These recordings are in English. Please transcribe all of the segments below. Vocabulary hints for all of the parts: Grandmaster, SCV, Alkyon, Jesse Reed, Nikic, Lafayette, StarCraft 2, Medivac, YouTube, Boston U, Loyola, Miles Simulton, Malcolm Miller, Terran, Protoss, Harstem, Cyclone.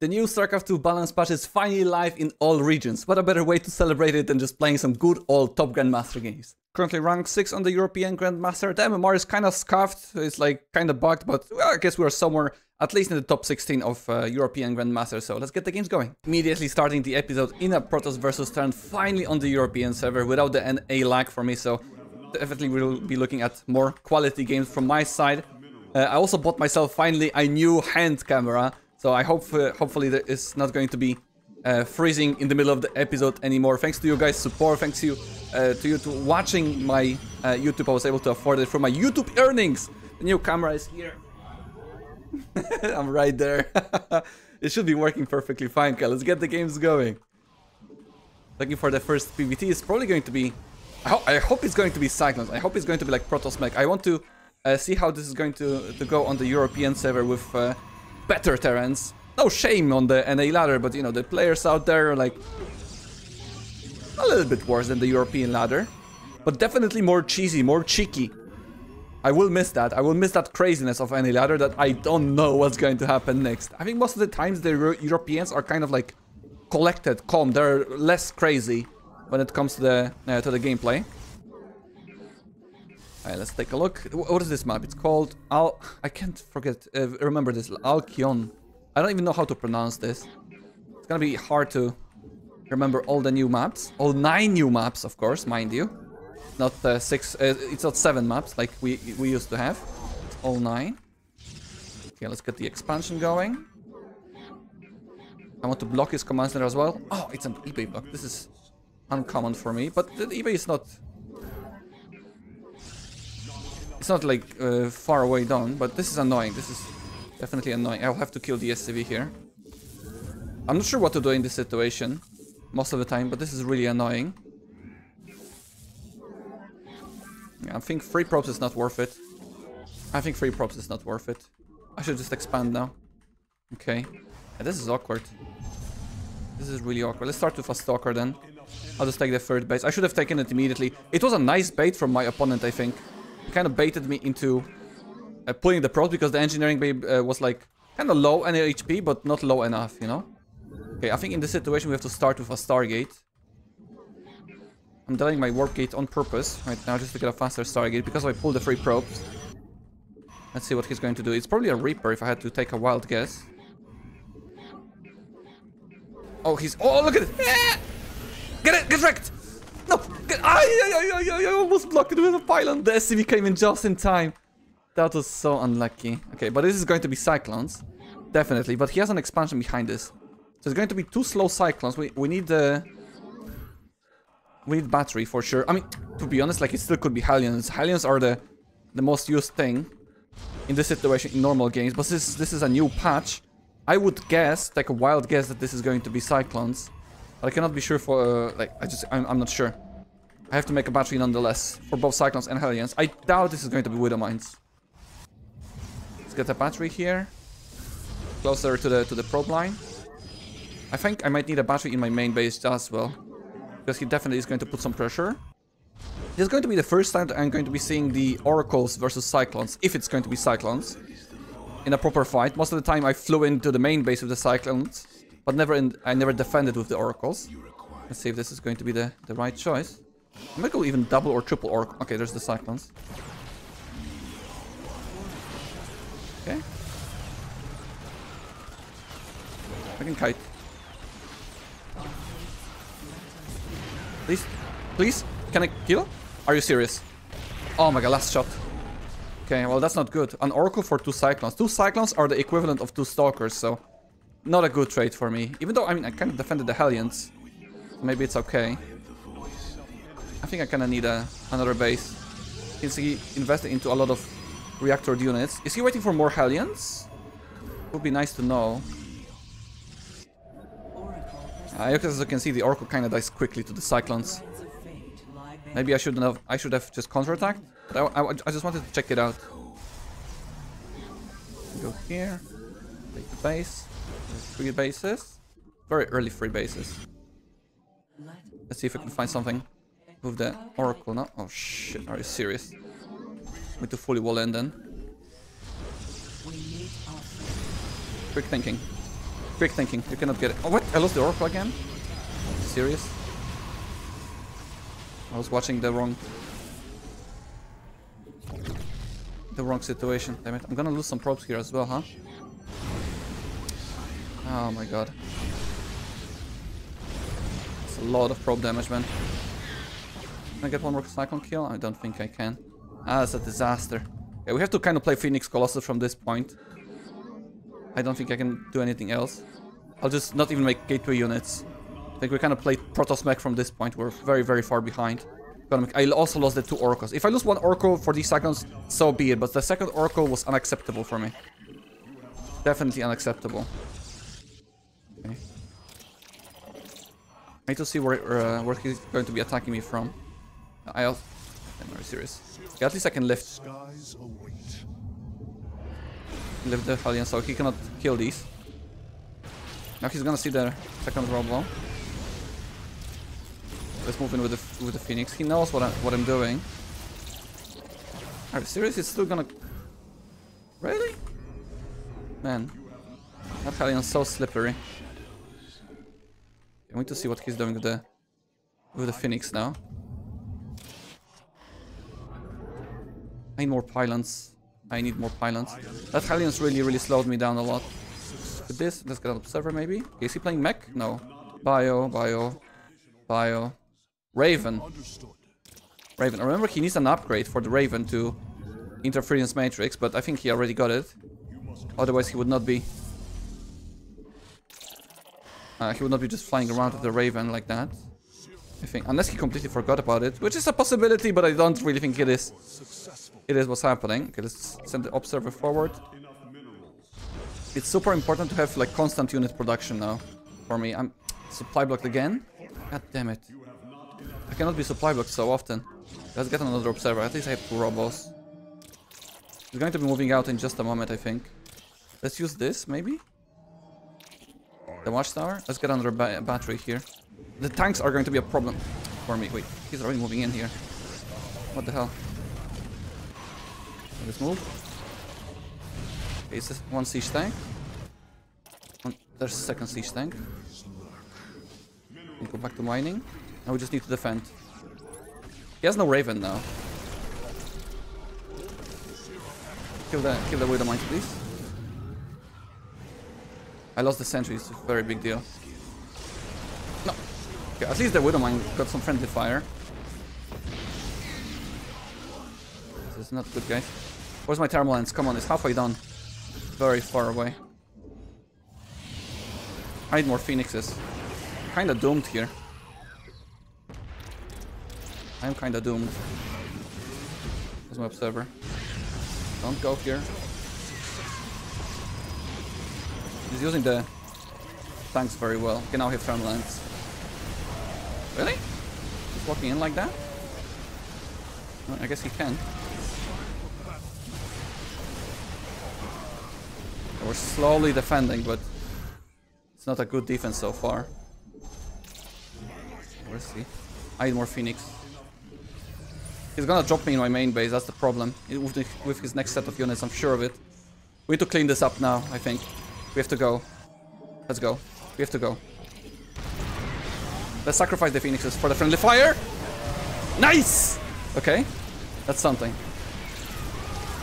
The new StarCraft 2 balance patch is finally live in all regions. What a better way to celebrate it than just playing some good old top Grandmaster games. Currently ranked 6 on the European Grandmaster. The MMR is kind of scuffed, it's like kind of bugged, but well, I guess we are somewhere at least in the top 16 of European Grandmaster, so let's get the games going. Immediately starting the episode in a Protoss versus Terran, finally on the European server without the NA lag for me, so definitely we'll be looking at more quality games from my side. I also bought myself finally a new hand camera. So I hope, hopefully there is not going to be freezing in the middle of the episode anymore. Thanks to you guys' support, thanks to you watching my YouTube. I was able to afford it from my YouTube earnings. The new camera is here. I'm right there. It should be working perfectly fine, Kyle. Let's get the games going. Looking for the first PvT. It's probably going to be... I hope it's going to be Cyclones. I hope it's going to be like Protoss Mech. I want to see how this is going to go on the European server with... better Terrans. No shame on the NA ladder, but you know, the players out there are like a little bit worse than the European ladder, but definitely more cheesy, more cheeky. I will miss that. I will miss that craziness of NA ladder that I don't know what's going to happen next. I think most of the times the Europeans are kind of like collected, calm. They're less crazy when it comes to the gameplay. Alright, let's take a look. What is this map? It's called I can't forget. Remember this. Alkyon. I don't even know how to pronounce this. It's gonna be hard to remember all the new maps. All 9 new maps, of course, mind you. Not 6. It's not 7 maps like we used to have. It's all 9. Okay, let's get the expansion going. I want to block his command center as well. Oh, it's an eBay block. This is uncommon for me, but the eBay is not. It's not like far away down, but this is annoying. This is definitely annoying. I'll have to kill the SCV here. I'm not sure what to do in this situation most of the time, but this is really annoying. Yeah, I think free props is not worth it. I should just expand now. Okay. Yeah, this is awkward. This is really awkward. Let's start with a stalker then. I'll just take the third base. I should have taken it immediately. It was a nice bait from my opponent, I think. Kind of baited me into pulling the probes because the engineering babe was like kind of low on HP, but not low enough, you know? Okay, I think in this situation we have to start with a Stargate. I'm delaying my warp gate on purpose right now just to get a faster Stargate because I pulled the free probes. Let's see what he's going to do. It's probably a Reaper if I had to take a wild guess. Oh, he's... Oh, look at it! Ah! Get it! Get wrecked! No! I almost blocked it with a pylon. The SCV came in just in time. That was so unlucky. Okay, but this is going to be Cyclones. Definitely. But he has an expansion behind this. So it's going to be 2 slow Cyclones. We need the... We need battery for sure. I mean, to be honest, like it still could be Hellions. Hellions are the most used thing in this situation in normal games. But this is a new patch. I would guess, like a wild guess, that this is going to be Cyclones. I cannot be sure for, I'm not sure. I have to make a battery nonetheless, for both Cyclones and Hellions. I doubt this is going to be Widow Mines. Let's get a battery here. Closer to the probe line. I think I might need a battery in my main base as well. Because he definitely is going to put some pressure. This is going to be the first time that I'm going to be seeing the Oracles versus Cyclones, if it's going to be Cyclones. In a proper fight. Most of the time I flew into the main base with the Cyclones. But I never defended with the Oracles. Let's see if this is going to be the right choice. I might go even double or triple Oracle. Okay, there's the Cyclones. Okay. I can kite. Please. Please. Can I kill? Are you serious? Oh my god, last shot. Okay, well that's not good. An Oracle for 2 Cyclones. 2 Cyclones are the equivalent of 2 Stalkers, so... Not a good trade for me. Even though, I mean, I kind of defended the Hellions. Maybe it's okay. I think I kind of need another base. Since he invested into a lot of reactor units. Is he waiting for more Hellions? Would be nice to know. As you can see, the Oracle kind of dies quickly to the Cyclones. Maybe I should have just counterattacked. But I just wanted to check it out. Go here. Take the base. 3 bases. Very early 3 bases. Let's see if I can find something. Move the Oracle now. Oh shit, are you serious? We need to fully wall in then. Quick thinking. Quick thinking, you cannot get it. Oh, what? I lost the Oracle again? Serious? I was watching the wrong situation. Damn it. I'm gonna lose some probes here as well, huh? Oh my god. That's a lot of probe damage, man. Can I get one more Cyclone kill? I don't think I can. Ah, that's a disaster. Yeah, we have to kind of play Phoenix Colossus from this point. I don't think I can do anything else. I'll just not even make gateway units. I think we kind of played Protoss mech from this point. We're very, very far behind. I also lost the two Oracles. If I lose one Oracle for these Cyclones, so be it. But the second Oracle was unacceptable for me. Definitely unacceptable. Okay. I need to see where he's going to be attacking me from. I'm very serious. Okay, at least I can lift. Lift the Hellion, so he cannot kill these. Now he's gonna see the second row blow. Let's move in with the Phoenix. He knows what I'm doing. Are you serious? It's still gonna... Really? Man. That Hallion's so slippery. I need to see what he's doing with the Phoenix now. I need more pylons. I need more pylons. That Hallion's really, really slowed me down a lot. With this, let's get an Observer maybe. Is he playing mech? No. Bio. Raven. Raven. I remember he needs an upgrade for the Raven to Interference Matrix, but I think he already got it. Otherwise, he would not be just flying around with the Raven like that. I think, unless he completely forgot about it, which is a possibility, but I don't really think it is. It is what's happening. Okay, let's send the Observer forward. It's super important to have like constant unit production now. For me, I'm supply blocked again. God damn it. I cannot be supply blocked so often. Let's get another Observer. At least I have two Robos. He's going to be moving out in just a moment, I think. Let's use this, maybe? The Watchtower? Let's get another battery here. The tanks are going to be a problem for me. Wait, he's already moving in here. What the hell? Let's move. Okay, it's just one siege tank. There's a second siege tank. We go back to mining. Now we just need to defend. He has no Raven now. Kill the Widow Mine, please. I lost the sentry, it's a very big deal. No. Okay, at least the Widow Mine got some friendly fire. This is not good, guys. Where's my Thermal Lens? Come on, it's halfway done. Very far away. I need more Phoenixes. Kinda doomed here. I'm kinda doomed. There's my Observer. Don't go here. He's using the tanks very well. Okay, now he Thermal Lens. Really? He's walking in like that? Well, I guess he can. We're slowly defending, but it's not a good defense so far. We'll see. I need more Phoenix. He's gonna drop me in my main base, that's the problem. With his next set of units, I'm sure of it. We need to clean this up now, I think. We have to go. Let's go. We have to go. Let's sacrifice the Phoenixes for the friendly fire! Nice! Okay, that's something.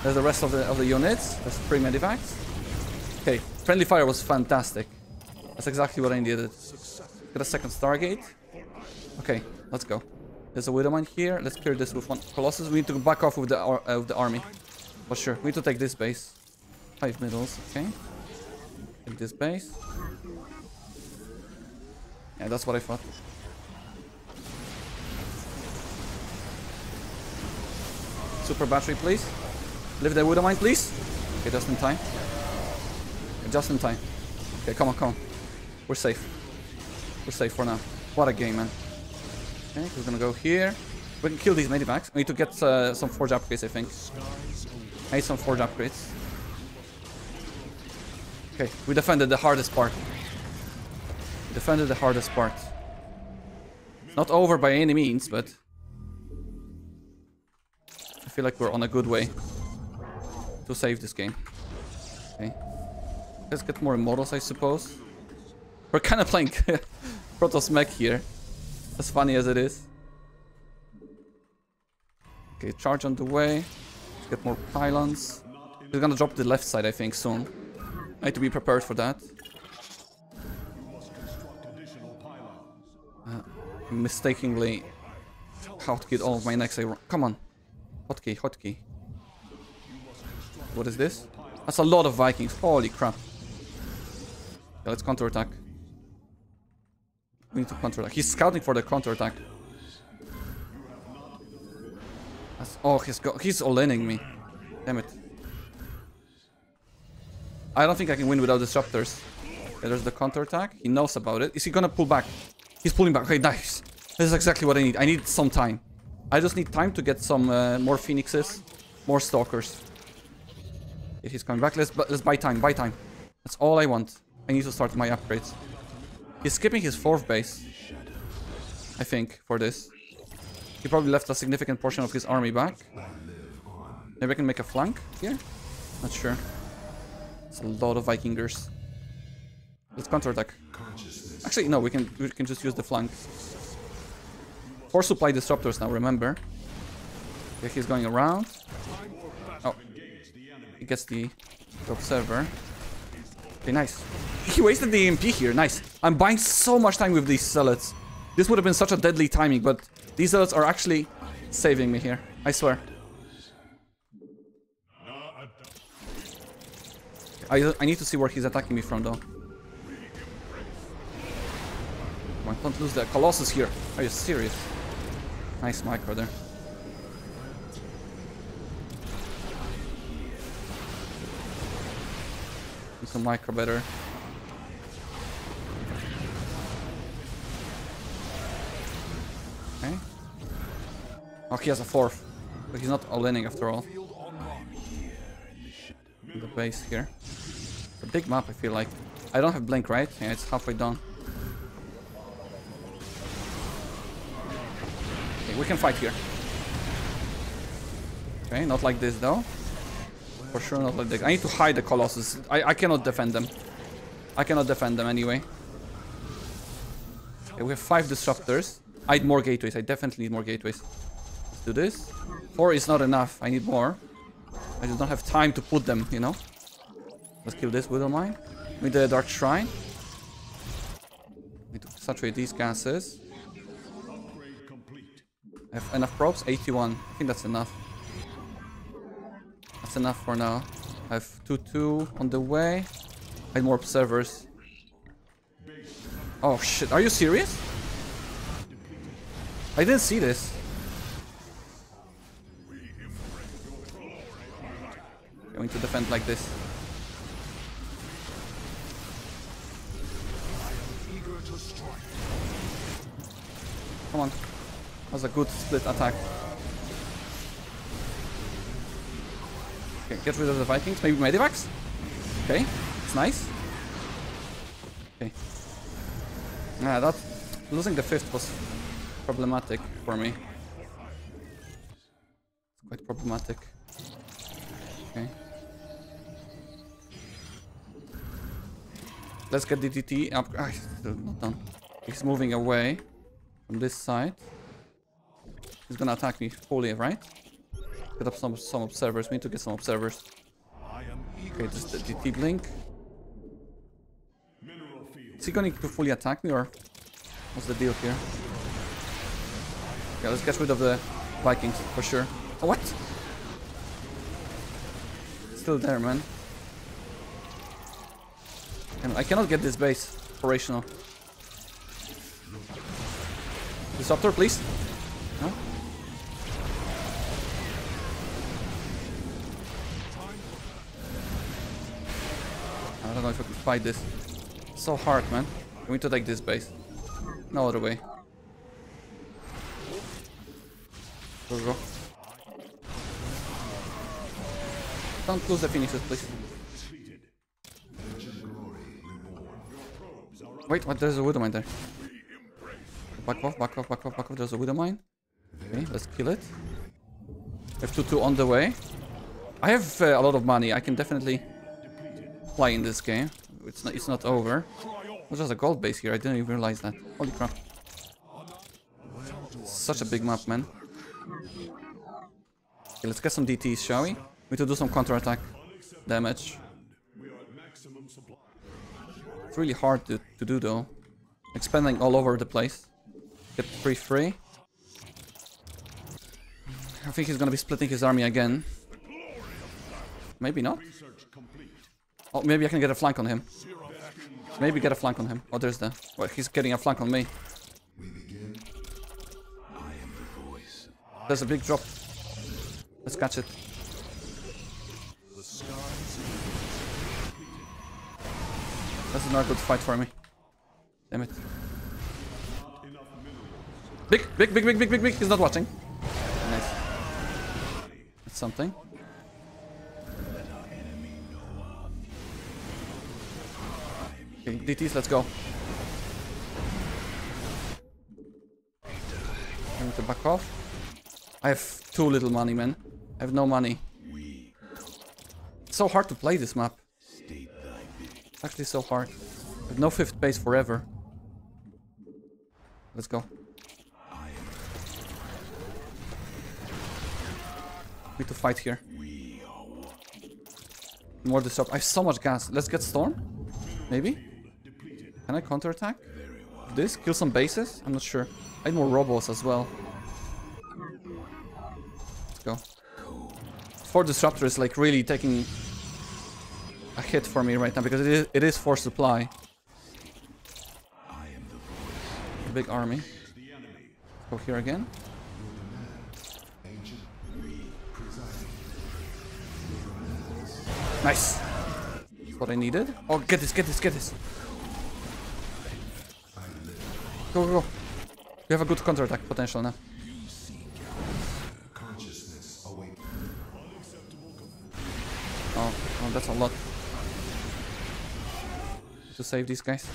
There's the rest of the units. There's three Medivacs. Okay, friendly fire was fantastic. That's exactly what I needed. Get a second Stargate. Okay, let's go. There's a Widow Mine here. Let's clear this with one Colossus. We need to back off with the army. For sure. We need to take this base. 5 middles, okay. Take this base. Yeah, that's what I thought. Super battery, please. Leave the Widow Mine, please. Okay, just in time. Just in time. Okay, come on, come on. We're safe. We're safe for now. What a game, man. Okay, we're gonna go here. We can kill these Medivacs. We need to get some Forge upgrades, I think. I need some Forge upgrades. Okay, we defended the hardest part. We defended the hardest part. Not over by any means, but... I feel like we're on a good way to save this game. Okay. Let's get more Immortals, I suppose. We're kind of playing Protoss mech here, as funny as it is. Okay, charge on the way. Let's get more pylons. They're gonna drop the left side, I think, soon. I need to be prepared for that. Mistakenly, hotkeyed all of my necks. Come on, hotkey, hotkey. What is this? That's a lot of Vikings. Holy crap! Yeah, let's counterattack. We need to counterattack. He's scouting for the counterattack. Oh, he's all-inning me. Damn it! I don't think I can win without disruptors. Okay, there's the counterattack. He knows about it. Is he gonna pull back? He's pulling back. Okay, nice. This is exactly what I need. I need some time. I just need time to get some more phoenixes, more stalkers. If he's coming back, let's buy time. Buy time. That's all I want. I need to start my upgrades. He's skipping his fourth base, I think, for this. He probably left a significant portion of his army back. Maybe I can make a flank here? Not sure. It's a lot of Vikingers. Let's counterattack. Actually, no, we can just use the flank. Four supply disruptors now, remember. Okay, he's going around. Oh. He gets the observer. Okay, nice. He wasted the EMP here, nice. I'm buying so much time with these zealots. This would have been such a deadly timing, but these zealots are actually saving me here, I swear. I need to see where he's attacking me from, though. Don't lose the Colossus here. Are you serious? Nice micro there. Do some micro better. Okay. Oh, he has a fourth. But he's not all-inning after all. In the base here. It's a big map, I feel like. I don't have blink, right? Yeah, it's halfway done. We can fight here. Okay, not like this though. For sure not like this. I need to hide the Colossus. I cannot defend them. I cannot defend them anyway. Okay, we have 5 disruptors. I need more gateways. I definitely need more gateways. Let's do this. 4 is not enough. I need more. I just don't have time to put them, you know. Let's kill this Widow Mine. We need the Dark Shrine. We need to saturate these gases. I have enough probes? 81. I think that's enough. That's enough for now. I have 2-2 on the way. I need more observers. Oh shit, are you serious? I didn't see this. I'm going to defend like this. Come on. That was a good split attack. Okay, get rid of the Vikings. Maybe Medivacs? Okay, it's nice. Okay. Ah, that... Losing the 5th was problematic for me. It's quite problematic. Okay. Let's get the DT up... Ah, still not done. He's moving away from this side. He's gonna attack me fully, right? Get up some observers. We need to get some observers. Okay, just the DT blink. Is he going to fully attack me, or what's the deal here? Okay, let's get rid of the Vikings for sure. Oh, what? Still there, man. And I cannot get this base operational. Disruptor, please. No? I don't know if I can fight this. It's so hard, man. We need to take this base. No other way. Go, go. Don't lose the Phoenixes, please. Wait, what? There's a Widow Mine there. Back off, back off, back off, back off. There's a Widow Mine. Okay, let's kill it. I have 2-2 on the way. I have a lot of money. I can definitely play in this game. It's not over. Well, there's a gold base here, I didn't even realize that. Holy crap. Such a big map, man. Okay, let's get some DTs, shall we? We need to do some counter-attack damage. It's really hard to do, though. Expanding all over the place. Get free. I think he's gonna be splitting his army again. Maybe not. Oh, maybe I can get a flank on him. Maybe get a flank on him. Oh, there's the... Well, he's getting a flank on me. There's a big drop. Let's catch it. That's not a good fight for me. Damn it. Big. He's not watching. Nice. That's something. Okay, DTs, let's go. I need to back off. I have too little money, man. I have no money. It's so hard to play this map. It's actually so hard. I have no fifth base forever. Let's go. We need to fight here. More disrupt. I have so much gas. Let's get storm? Maybe? Can I counterattack? This? Kill some bases? I'm not sure. I need more robots as well. Let's go. 4 disruptor is like really taking a hit for me right now because it is 4 supply. A big army. Let's go here again. Nice! That's what I needed. Oh, get this! Go. We have a good counterattack potential now. Oh, that's a lot. To save these guys.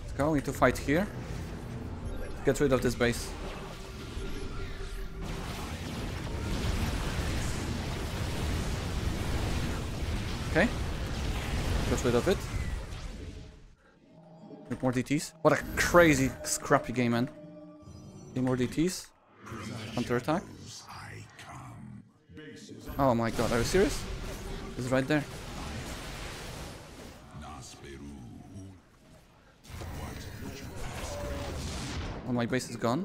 Let's go, we need to fight here. Get rid of this base. Okay. Get rid of it. Get more DTs. What a crazy, scrappy game, man. Get more DTs. Counter attack. Oh my god, are you serious? It's right there. Oh, my base is gone.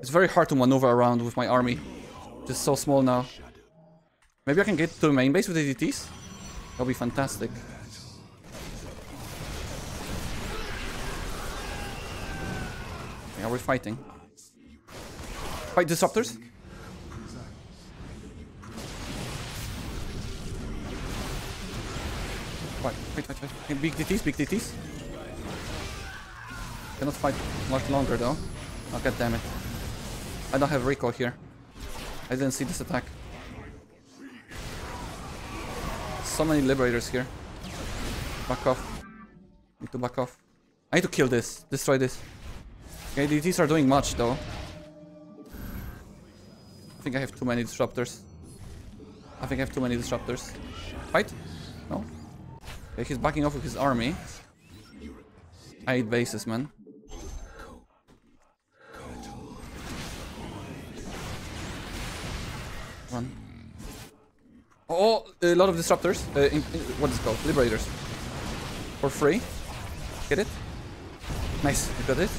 It's very hard to maneuver around with my army. Just so small now. Maybe I can get to the main base with the DTs? That'll be fantastic. Yeah, we're fighting. Fight disruptors. Fight. Big DTs. Cannot fight much longer though. Oh god damn it. I don't have recoil here. I didn't see this attack. So many liberators here. Back off. Need to back off. I need to kill this. Destroy this. Okay, these are doing much though. I think I have too many disruptors. Fight? No? Okay, he's backing off with his army. I need bases, man. Run. Oh, a lot of disruptors. What is it called? Liberators. For free. Get it? Nice. You got it?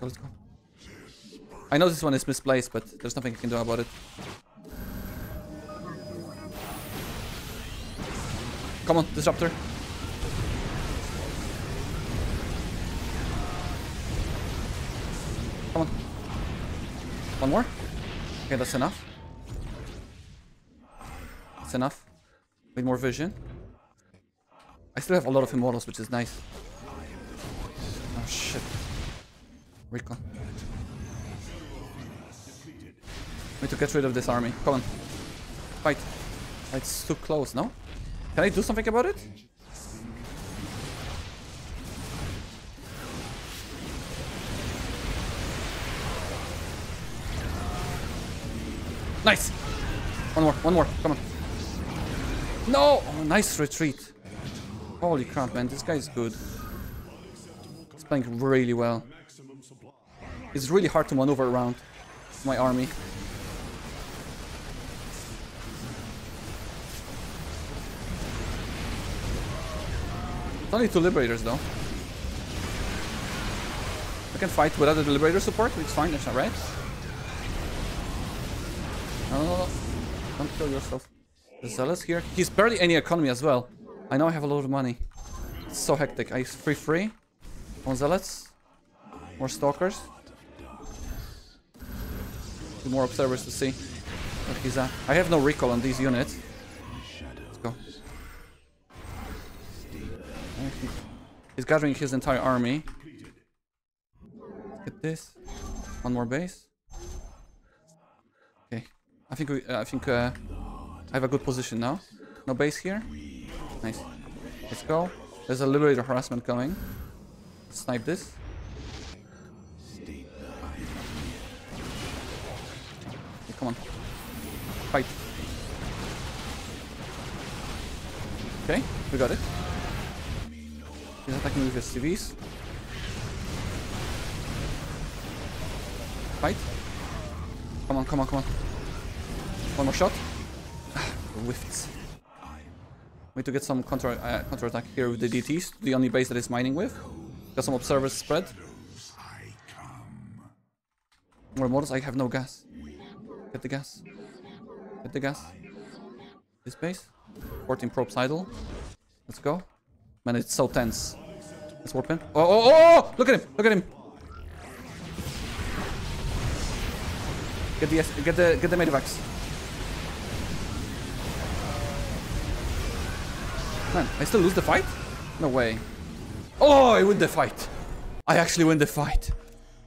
Let's go. I know this one is misplaced, but there's nothing I can do about it. Come on, disruptor. Come on. One more. Okay, that's enough. That's enough. Need more vision. I still have a lot of immortals, which is nice. Oh shit. Recon. We need to get rid of this army. Come on. Fight. It's too close, no? Can I do something about it? Nice. One more. Come on. No. Oh, nice retreat. Holy crap, man. This guy is good. He's playing really well. It's really hard to maneuver around my army. It's only 2 Liberators, though. I can fight without the Liberator support, it's fine, that's alright. No. Don't kill yourself. The Zealous here. He's barely any economy as well. I know I have a lot of money. It's so hectic. I free. More Zealots. More Stalkers. More Observers to see where he's at. I have no recall on these units. Let's go. He's gathering his entire army. Get this. One more base. Okay. I think I have a good position now. No base here. Nice. Let's go. There's a Liberator harassment coming. Snipe this. Okay, come on. Fight. Okay, we got it. He's attacking with his CVs. Fight. Come on. One more shot. Whiffs. We need to get some counter attack here with the DTs. The only base that is mining with. Got some observers spread. More models. I have no gas. Get the gas. This base. 14 probes idle. Let's go. Man, it's so tense. Let's warp in. Oh! Look at him! Get the medivacs. Man, I still lose the fight? No way. Oh, I win the fight. I actually win the fight.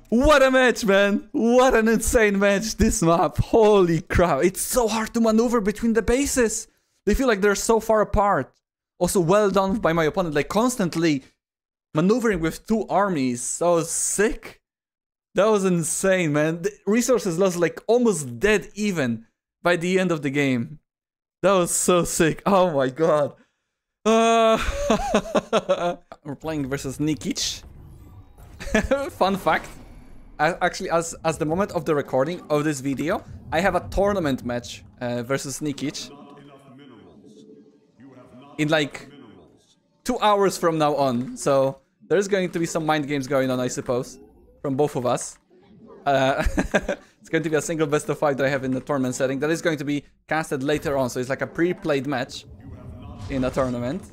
What a match, man. What an insane match, this map. Holy crap. It's so hard to maneuver between the bases. They feel like they're so far apart. Also, well done by my opponent. Like, constantly maneuvering with 2 armies. That was sick. That was insane, man. The resources lost like almost dead even by the end of the game. That was so sick. Oh my god. We're playing versus Nikic. Fun fact. Actually, as the moment of the recording of this video, I have a tournament match versus Nikic. In like 2 hours from now on. So there's going to be some mind games going on, I suppose. From both of us. It's going to be a single best of 5 that I have in the tournament setting. That is going to be casted later on. So it's like a pre-played match in a tournament.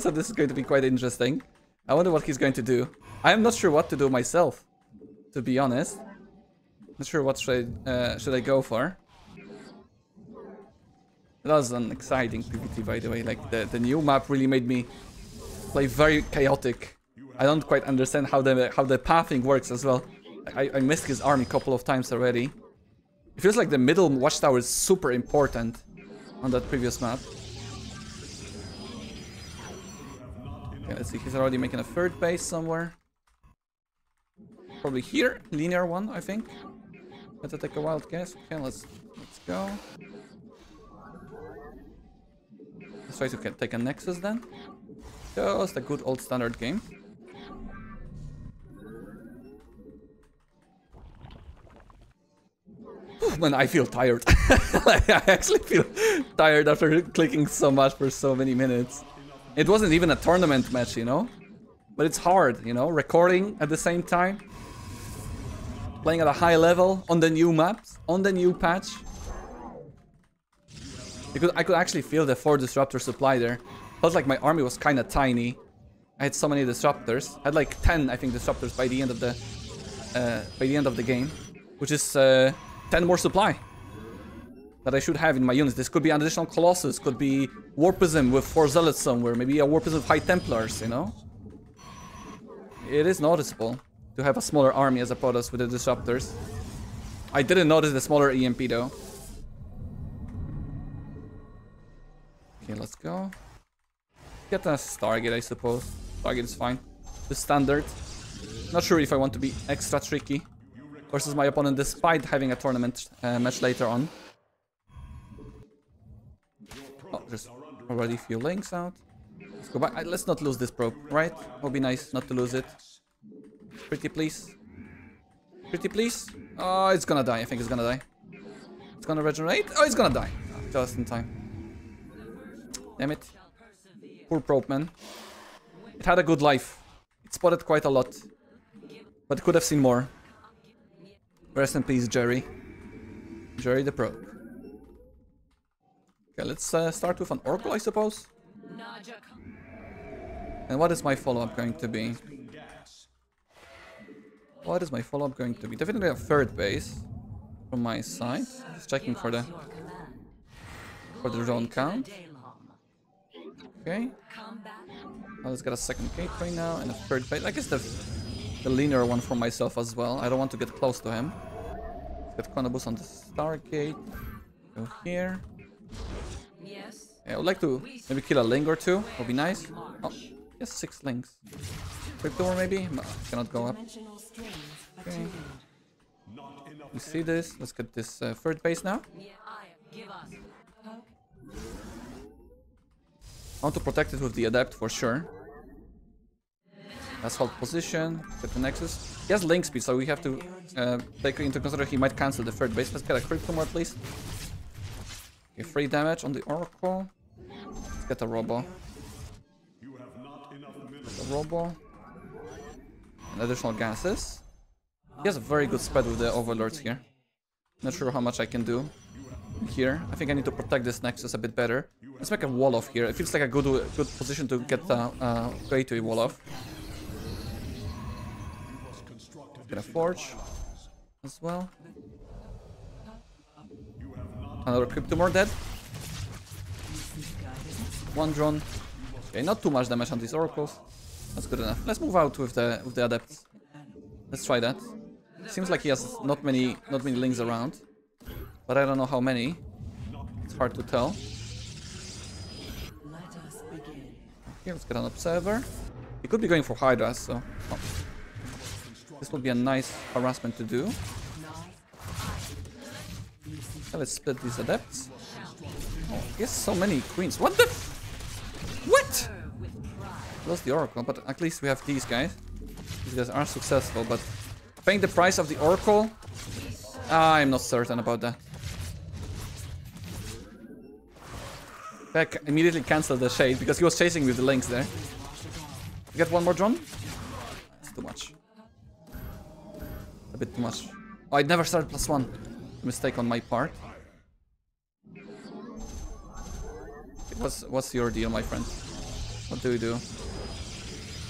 So this is going to be quite interesting. I wonder what he's going to do. I am not sure what to do myself, to be honest. Not sure what should I go for. That was an exciting PvT, by the way. Like, the new map really made me play very chaotic. I don't quite understand how the pathing works as well. I missed his army a couple of times already. It feels like the middle watchtower is super important on that previous map. Okay, let's see. He's already making a third base somewhere. Probably here. Linear one, I think. Let's take a wild guess. Okay, let's go. Let's try to take a Nexus then. Just a good old standard game. Man, I feel tired. Like, I actually feel tired after clicking so much for so many minutes. It wasn't even a tournament match, you know? But it's hard, you know? Recording at the same time. Playing at a high level on the new maps, on the new patch. I could actually feel the 4 disruptor supply there. Felt like my army was kind of tiny. I had so many disruptors. I had like 10, I think, disruptors by the end of the game. Which is 10 more supply that I should have in my units. This could be an additional Colossus, could be Warpism with 4 Zealots somewhere, maybe a Warpism with High Templars, you know? It is noticeable to have a smaller army as a Protoss with the Disruptors. I didn't notice the smaller EMP though. Okay, let's go. Get a Stargate, I suppose. Stargate is fine. The standard. Not sure if I want to be extra tricky. versus my opponent despite having a tournament match later on. Oh, there's already a few links out. Let's go back. Let's not lose this probe, right? Would be nice not to lose it. Pretty please. Pretty please. Oh, it's gonna die. I think it's gonna die. It's gonna regenerate. Oh, it's gonna die. Just in time. Damn it. Poor probe, man. It had a good life. It spotted quite a lot. But it could have seen more. Rest in peace, Jerry. Jerry the probe. Okay, let's start with an Oracle, I suppose. And what is my follow-up going to be? What is my follow-up going to be? Definitely a third base from my side. Just checking for the drone count. Okay. I'll just get a second gateway now and a third base. I guess the linear one for myself as well. I don't want to get close to him. Let's get Konobus on the Stargate. Go here. Yeah, I would like to maybe kill a link or two. Would be nice. Oh, yes, 6 links. Quick door maybe? No, cannot go up. Okay. You see this? Let's get this third base now. I want to protect it with the Adept for sure. Let's hold position. Get the Nexus. He has link speed, so we have to take into consideration he might cancel the third base. Let's get a crypto more at least. Okay, 3 damage on the Oracle. Let's get a Robo. And additional gases. He has a very good spread with the Overlords here. Not sure how much I can do here. I think I need to protect this Nexus a bit better. Let's make a wall off here. It feels like a good position to get a way to a wall off. Get a forge as well. Another Cryptomore dead. One drone. Okay, not too much damage on these oracles. That's good enough. Let's move out with the adepts. Let's try that. Seems like he has not many links around. But I don't know how many. It's hard to tell. Okay, let's get an observer. He could be going for Hydra, so this would be a nice harassment to do. Okay, let's split these adepts. Oh, he has so many queens. What the f? What? Lost the Oracle, but at least we have these guys. These guys are successful, but paying the price of the Oracle? I'm not certain about that. Beck immediately canceled the Shade because he was chasing with the links there. Get one more drone? That's too much. A bit too much. Oh, I'd never started +1. Mistake on my part. What's your deal, my friend? What do we do?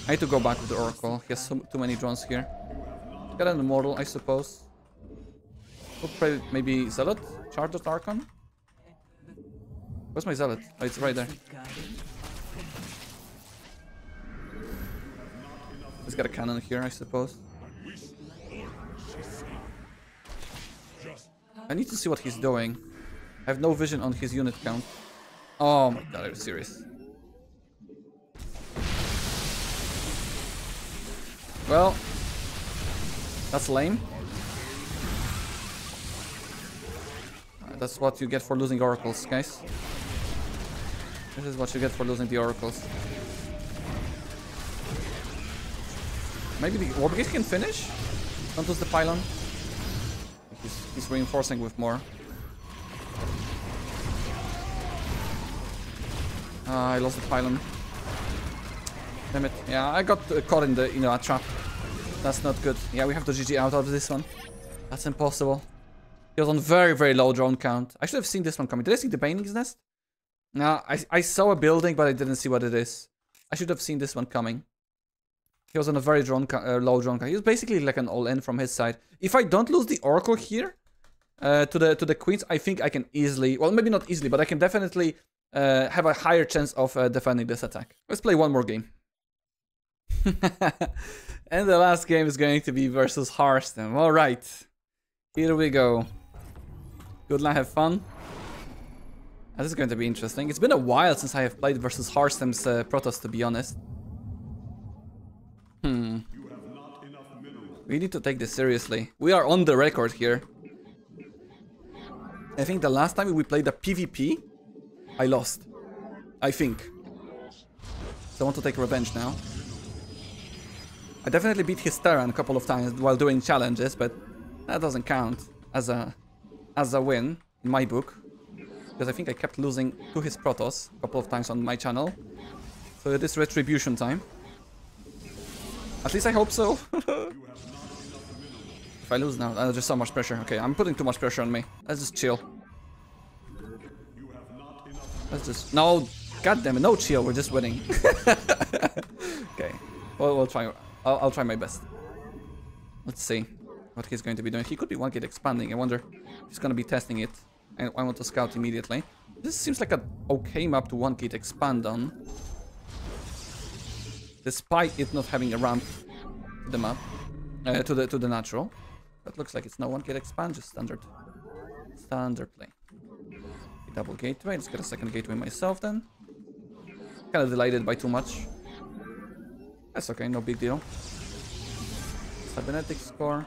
I need to go back with the Oracle. He has too many drones here. Get an Immortal, I suppose. We'll play maybe Zealot? Charge of Archon? Where's my Zealot? Oh, it's right there. Let's get a cannon here, I suppose. I need to see what he's doing. I have no vision on his unit count. Oh my god, are you serious? Well, that's lame. That's what you get for losing oracles, guys. This is what you get for losing the oracles. Maybe the Warbrigade can finish? Don't lose the pylon. He's reinforcing with more. I lost the pylon. Damn it. Yeah, I got caught in a trap. That's not good. Yeah, we have to GG out of this one. That's impossible. He was on very, very low drone count. I should have seen this one coming. Did I see the Baneling's Nest? No, I saw a building, but I didn't see what it is. I should have seen this one coming. He was on a very low drone count. He was basically like an all-in from his side. If I don't lose the Oracle here to the Queens, I think I can easily... Well, maybe not easily, but I can definitely have a higher chance of defending this attack. Let's play one more game. And the last game is going to be versus Harstem. All right. Here we go. Good luck, have fun. This is going to be interesting. It's been a while since I have played versus Harstem's Protoss, to be honest. We need to take this seriously. We are on the record here. I think the last time we played the PvP, I lost. I think. So I want to take revenge now. I definitely beat his Terran a couple of times while doing challenges, but that doesn't count as a win in my book. Because I think I kept losing to his Protoss a couple of times on my channel. So it is retribution time. At least I hope so. If I lose now, there's just so much pressure. Okay, I'm putting too much pressure on me. Let's just chill. Let's just... No! God damn it, no chill, we're just winning. Okay, well, we'll try. I'll try my best. Let's see what he's going to be doing. He could be 1-kit expanding. I wonder if he's going to be testing it. And I want to scout immediately. This seems like an okay map to 1-kit expand on. Despite it not having a ramp to the map, to the natural. That looks like it's no 1-kit expand, just standard play. Double gateway, let's get a second gateway myself then. Kind of delayed it by too much. That's okay, no big deal. Cybernetics core.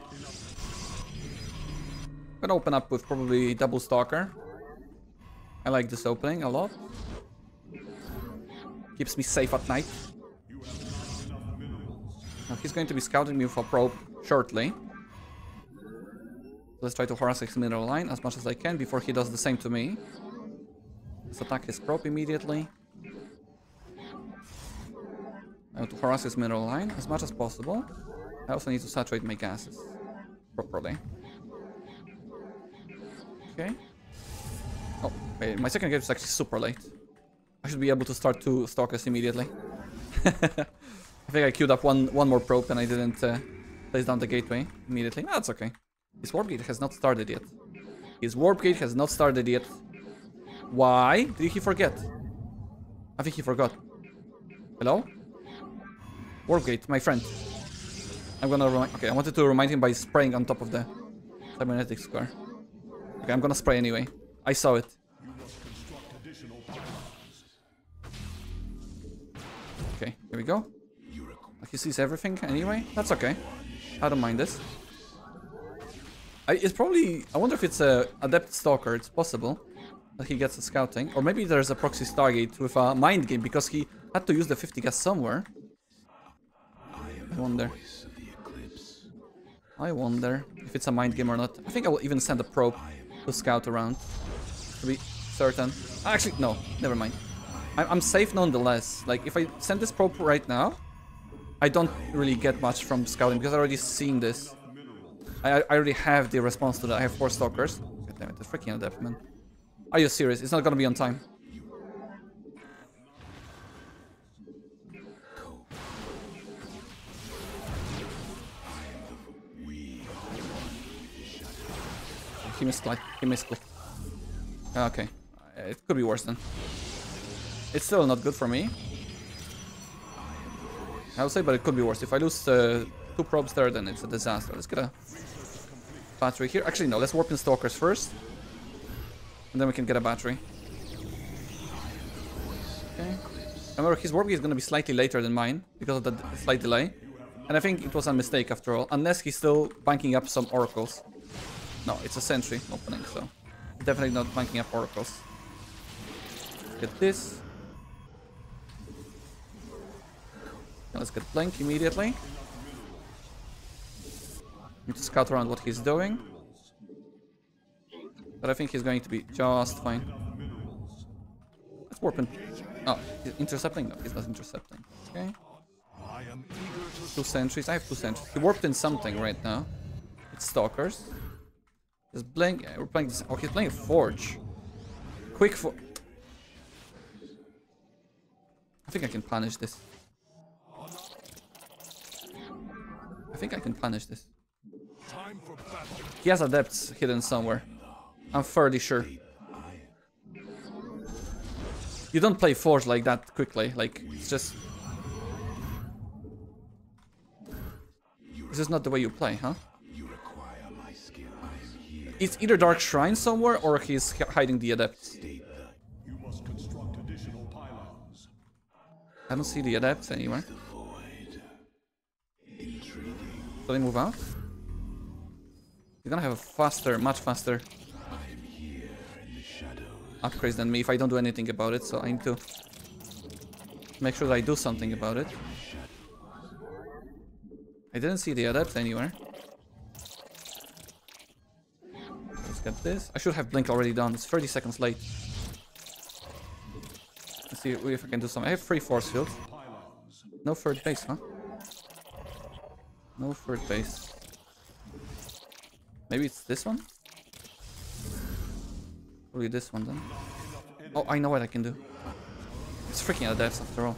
Gonna open up with probably double stalker. I like this opening a lot. Keeps me safe at night. Now he's going to be scouting me for probe shortly. Let's try to harass his mineral line as much as I can before he does the same to me. Let's attack his probe immediately. I want to harass his mineral line as much as possible. I also need to saturate my gases properly. Okay. Oh, wait, my second game is actually super late. I should be able to start 2 stalkers immediately. I think I queued up one more probe and I didn't place down the gateway immediately. No, that's okay. His warp gate has not started yet. Why did he forget? I think he forgot. Hello? Warp gate, my friend. I'm gonna remind... Okay, I wanted to remind him by spraying on top of the cybernetic square. Okay, I'm gonna spray anyway. I saw it. Okay, here we go. He sees everything anyway. That's okay. I don't mind this. It's probably... I wonder if it's a adept stalker. It's possible that he gets a scouting. Or maybe there's a proxy stargate with a mind game because he had to use the 50 gas somewhere. I wonder. I wonder if it's a mind game or not. I think I will even send a probe to scout around. To be certain. Actually, no. Never mind. I'm safe nonetheless. Like, if I send this probe right now, I don't really get much from scouting because I've already seen this. I already have the response to that. I have 4 stalkers. God damn it, the freaking adept, man. Are you serious? It's not gonna be on time. He misclicked. Okay. It could be worse then. It's still not good for me, I would say, but it could be worse. If I lose 2 probes there, then it's a disaster. Let's get a battery here. Actually, no, let's warp in stalkers first. And then we can get a battery. Okay. Remember, his warp gate is going to be slightly later than mine because of the slight delay. And I think it was a mistake after all, unless he's still banking up some oracles. No, it's a sentry opening, so definitely not banking up oracles. Get this. Let's get blank immediately. Need to scout around what he's doing. But I think he's going to be just fine. Let's warp in. Oh, he's intercepting? No, he's not intercepting. Okay. 2 sentries. I have 2 sentries. He warped in something right now. It's stalkers. Just blank. Yeah, we're playing this. Oh, he's playing a forge. Quick forge. I think I can punish this. He has adepts hidden somewhere. I'm fairly sure. You don't play forge like that quickly. Like, it's just... This is not the way you play, huh? It's either Dark Shrine somewhere or he's hiding the adepts. I don't see the adepts anywhere. Shall I move out? You're gonna have a faster, much faster upgrades than me if I don't do anything about it, so I need to make sure that I do something about it. I didn't see the adept anywhere. Let's get this. I should have blink already done. It's 30 seconds late. Let's see if I can do something. I have free force field. No third base, huh? No third base. Maybe it's this one? Probably this one then. Oh, I know what I can do. It's freaking adepts after all.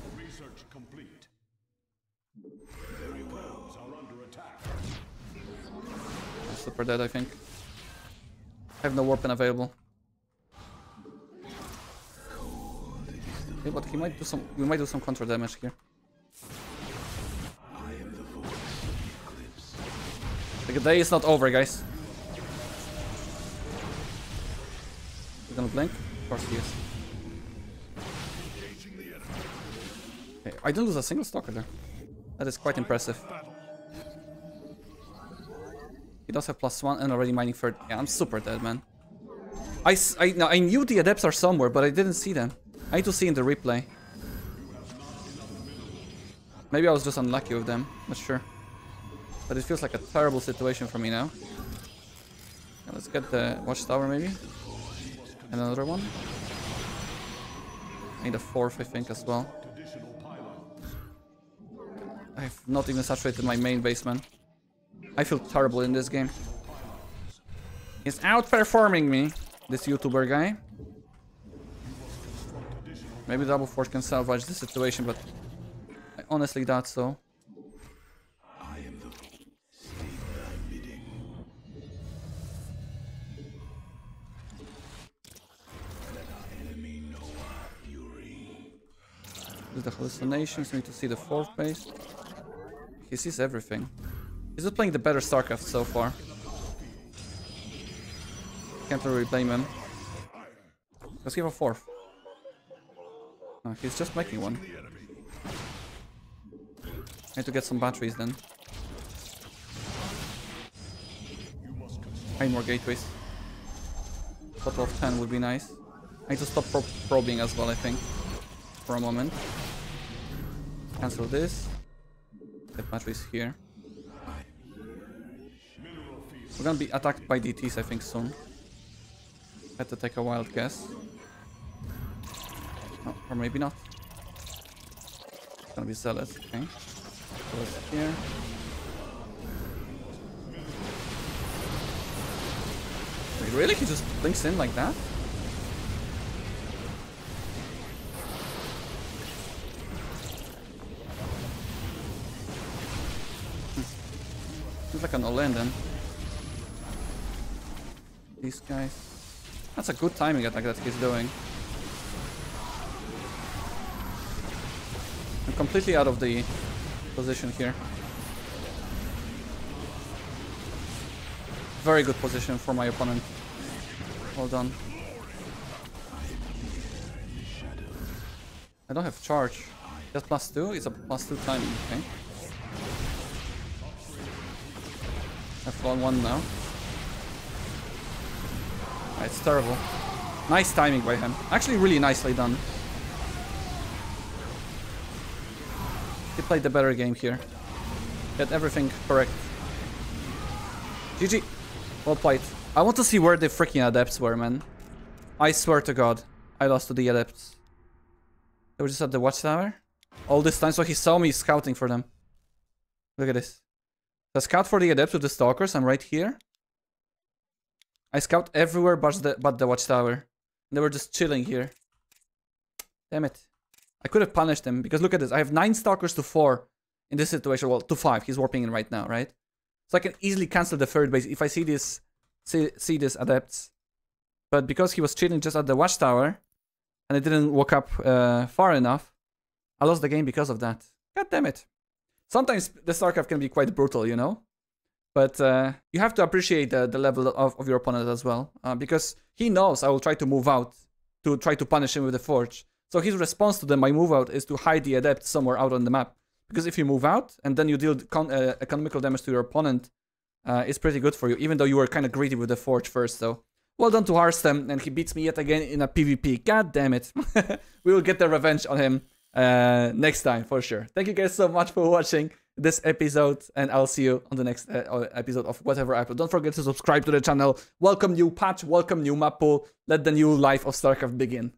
I'm super dead, I think. I have no weapon available. Okay, but he might do some. We might do some counter damage here. The day is not over, guys. He's gonna blink? Of course he is. Okay, I didn't lose a single stalker there. That is quite impressive. He does have +1 and already mining third. Yeah, I'm super dead, man. I knew the adepts are somewhere, but I didn't see them. I need to see in the replay. Maybe I was just unlucky with them. Not sure. But it feels like a terrible situation for me now. Yeah, let's get the watchtower maybe. And another one. I need a fourth, I think, as well. I have not even saturated my main base, man. I feel terrible in this game. He's outperforming me, this YouTuber guy. Maybe Double Force can salvage this situation, but I honestly doubt so. The hallucinations, we need to see the fourth base. He sees everything. He's just playing the better StarCraft so far. Can't really blame him. Let's give a fourth. No, he's just making one. I need to get some batteries then. I need more gateways. Total of 10 would be nice. I need to stop probing as well, I think. For a moment. Cancel this. The battery is here. We're gonna be attacked by DTs, I think, soon. Had to take a wild guess. Oh, or maybe not. It's gonna be zealots. Okay. Zealots here. Wait, really? He just blinks in like that? Like an Olen then. These guys. That's a good timing attack that he's doing. I'm completely out of the position here. Very good position for my opponent. Well done. I don't have charge. Just +2? It's a +2 timing, okay? I've got one now. It's terrible. Nice timing by him. Actually, really nicely done. He played the better game here. Get everything correct. GG. Well played. I want to see where the freaking adepts were, man. I swear to God, I lost to the adepts. They were just at the watchtower all this time, so he saw me scouting for them. Look at this. I scout for the adept with the stalkers. I'm right here. I scout everywhere but the watchtower. They were just chilling here. Damn it. I could have punished them because look at this. I have 9 stalkers to 4 in this situation. Well, to 5. He's warping in right now, right? So I can easily cancel the third base if I see this see this adepts. But because he was chilling just at the watchtower and I didn't walk up far enough, I lost the game because of that. God damn it. Sometimes the StarCraft can be quite brutal, you know? But you have to appreciate the level of your opponent as well. Because he knows I will try to move out to try to punish him with the Forge. So his response to them, my move out, is to hide the adept somewhere out on the map. Because if you move out and then you deal economical damage to your opponent is pretty good for you, even though you were kind of greedy with the Forge first, so... Well done to Harstem, and he beats me yet again in a PvP. God damn it. We will get the revenge on him next time, for sure. Thank you guys so much for watching this episode, and I'll see you on the next episode of whatever I upload. Don't forget to subscribe to the channel. Welcome new patch, welcome new map pool. Let the new life of StarCraft begin.